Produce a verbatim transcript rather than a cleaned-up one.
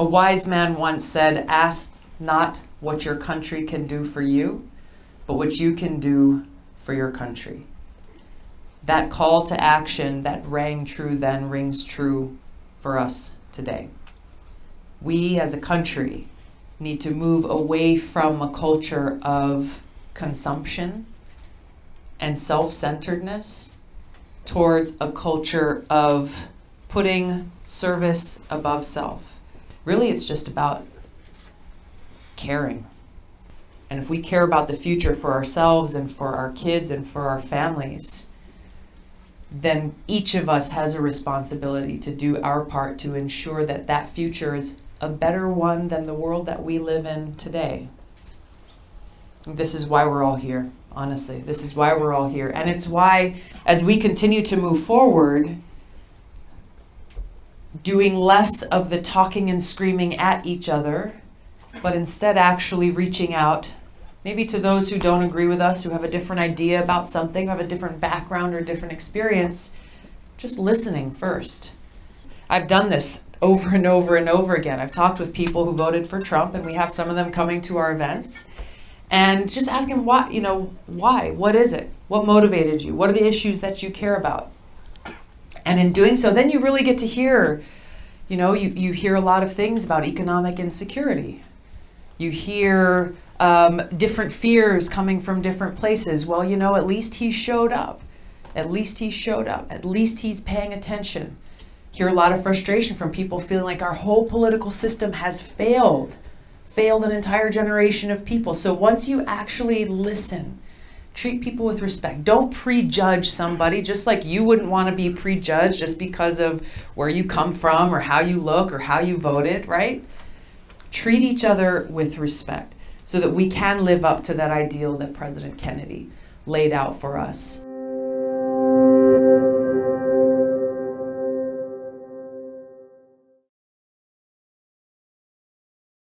A wise man once said, ask not what your country can do for you, but what you can do for your country. That call to action that rang true then rings true for us today. We as a country need to move away from a culture of consumption and self-centeredness towards a culture of putting service above self. Really, it's just about caring. And if we care about the future for ourselves and for our kids and for our families, then each of us has a responsibility to do our part to ensure that that future is a better one than the world that we live in today. This is why we're all here, honestly. This is why we're all here. And it's why, as we continue to move forward, doing less of the talking and screaming at each other, but instead actually reaching out maybe to those who don't agree with us, who have a different idea about something, who have a different background or different experience, just listening first. I've done this over and over and over again. I've talked with people who voted for Trump, and we have some of them coming to our events, and just asking why, you know, why? What is it? What motivated you? What are the issues that you care about? And in doing so, then you really get to hear, you know, you, you hear a lot of things about economic insecurity. You hear um, different fears coming from different places. Well, you know, at least he showed up. At least he showed up. At least he's paying attention. Hear a lot of frustration from people feeling like our whole political system has failed, failed an entire generation of people. So once you actually listen, treat people with respect. Don't prejudge somebody, just like you wouldn't want to be prejudged just because of where you come from or how you look or how you voted, right? Treat each other with respect so that we can live up to that ideal that President Kennedy laid out for us.